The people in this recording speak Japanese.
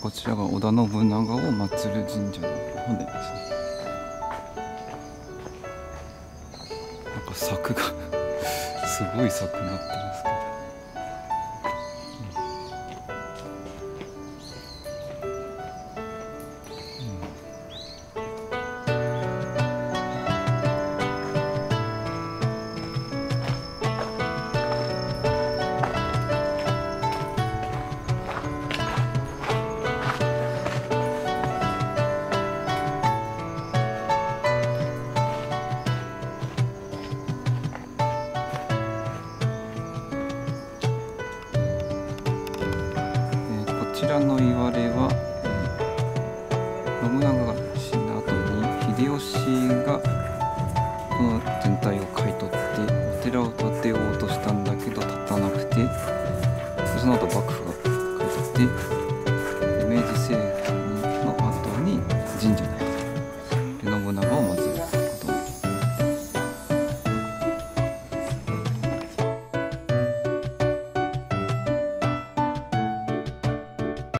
こちらが織田信長を祀る神社の本殿ですね。なんか柵がすごい柵になってますけど。こちらのいわれは、信長が死んだ後に秀吉がこの全体を買い取ってお寺を建てようとしたんだけど建たなくて、その後幕府が買い取って明治政府